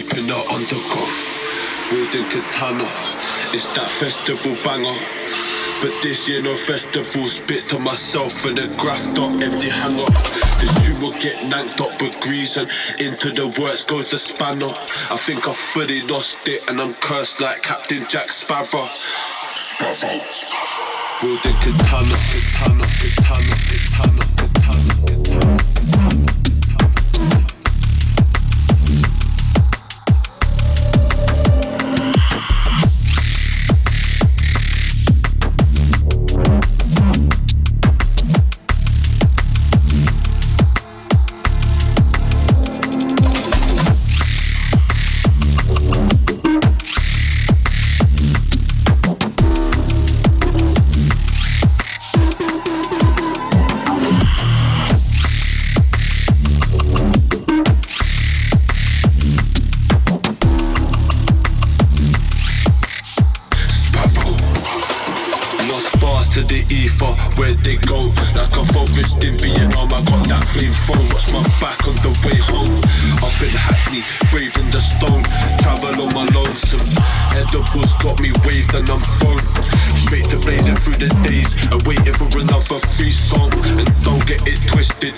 deep in the undergrowth, wielding katana. It's that festival banger, but this year no festival. Spit to myself and a graft up, empty hanger. This tune will get nanked up with grease, and into the works goes the spanner. I think I fully lost it and I'm cursed like Captain Jack Sparrow. Wielding katana, katana, katana, katana, katana, katana. To the ether, where they go, like a forest in Vietnam. I got that green phone, watch my back on the way home. I've been Hackney, braving the stone, travel on my lonesome. Edibles got me waved and I'm thrown straight to blazing through the days, and waiting for another free song. And don't get it twisted.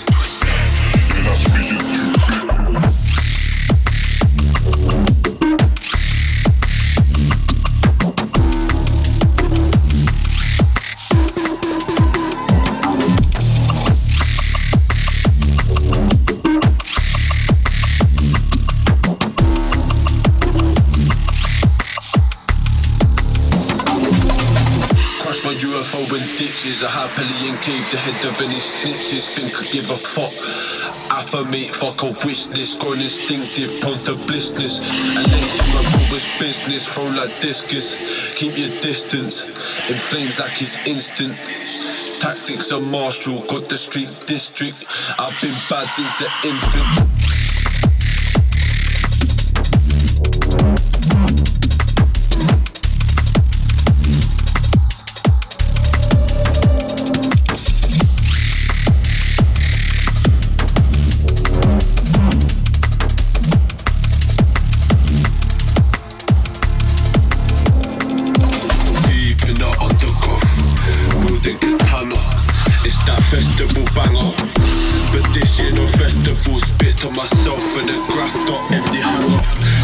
UFO in ditches, I happily encave the head of any snitches. Think I give a fuck, affirmate, fuck a wish list. Grown instinctive, prone to blissness, and let it run all his business. Throw like discus, keep your distance. In flames like it's instant. Tactics are martial, got the street district. I've been bad since an infant. It's that festival banger, but this year no festival. Spit to myself and a graft up, empty hanger.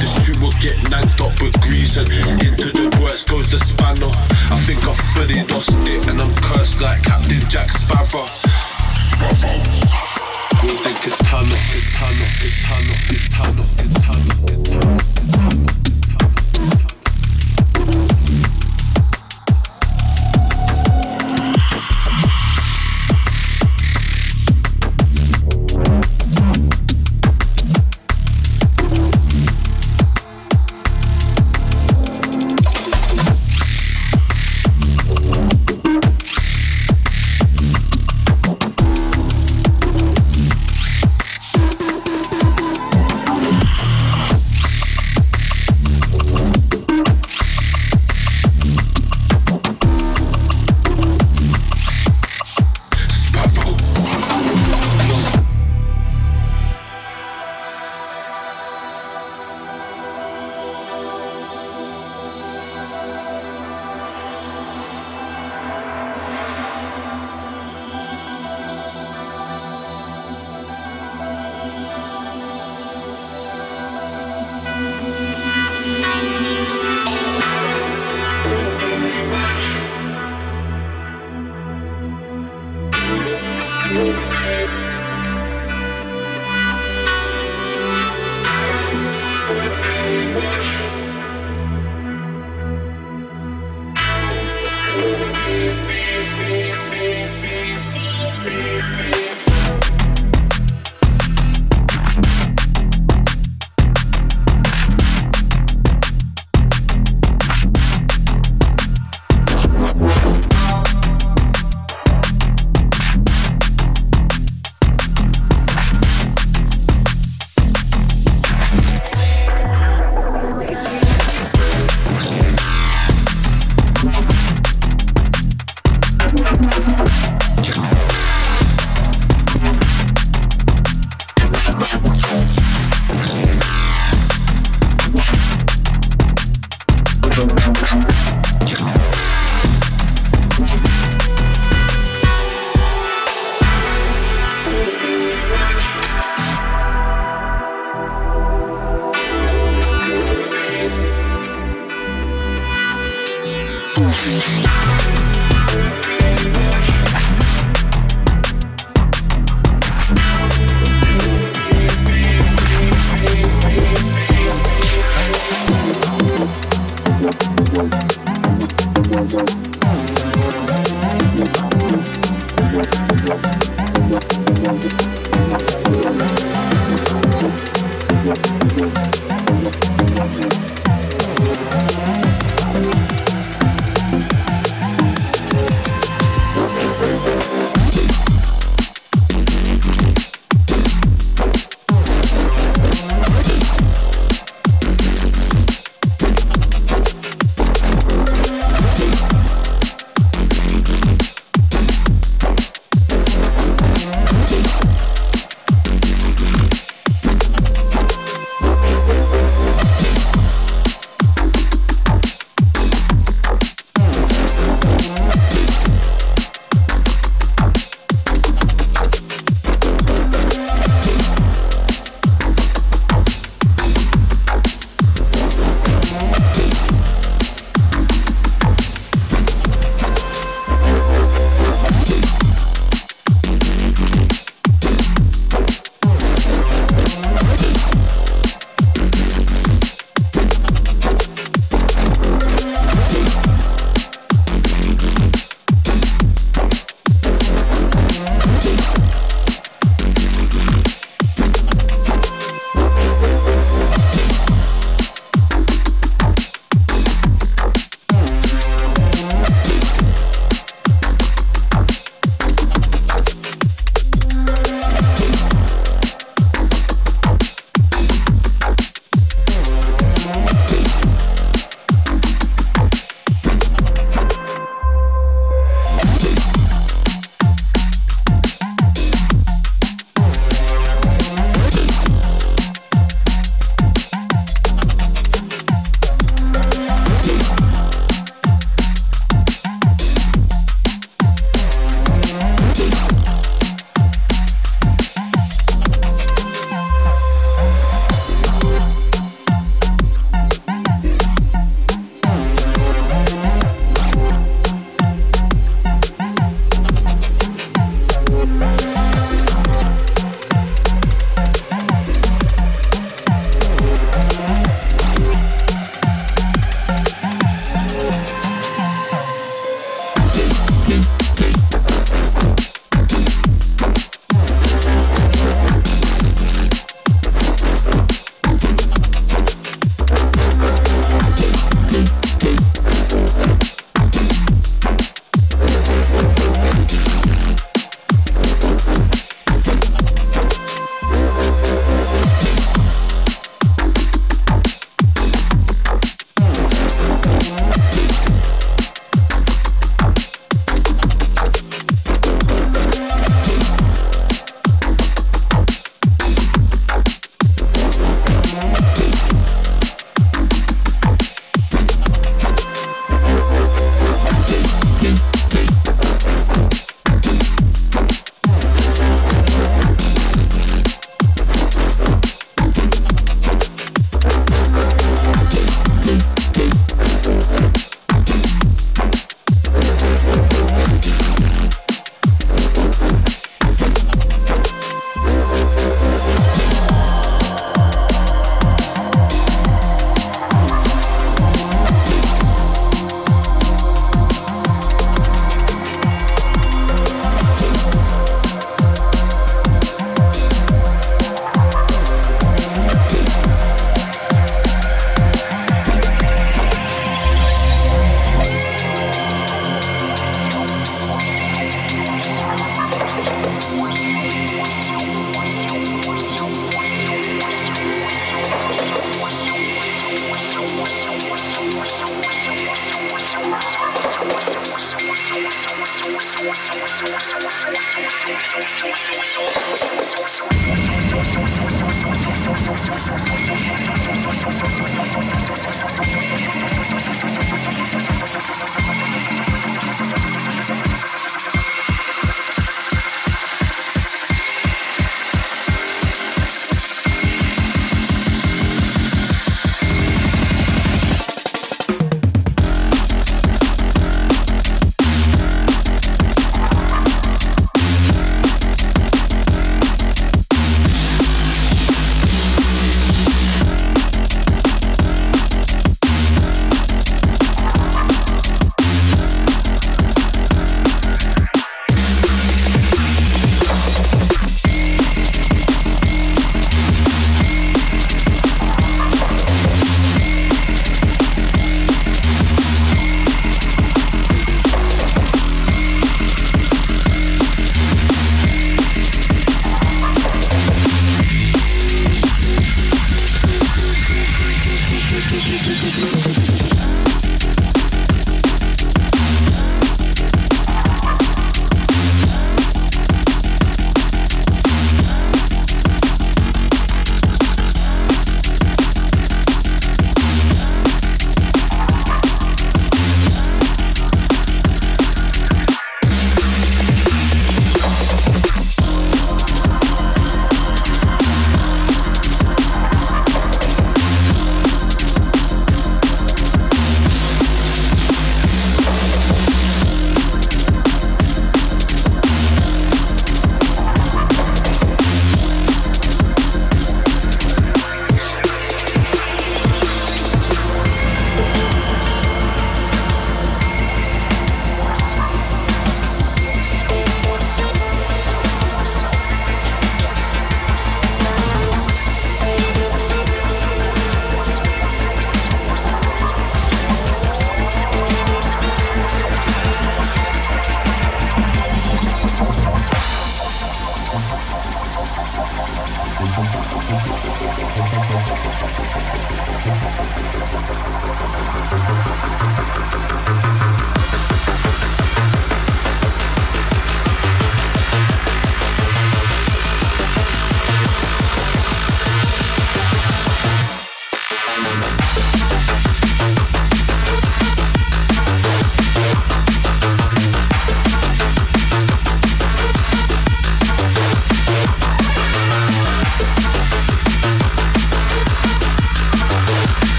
This tune will get nanked up with grease, and into the works goes the spanner. I think I've fully lost it and I'm cursed like Captain Jack Sparrow. Wielding katana, katana, katana, katana, katana, katana.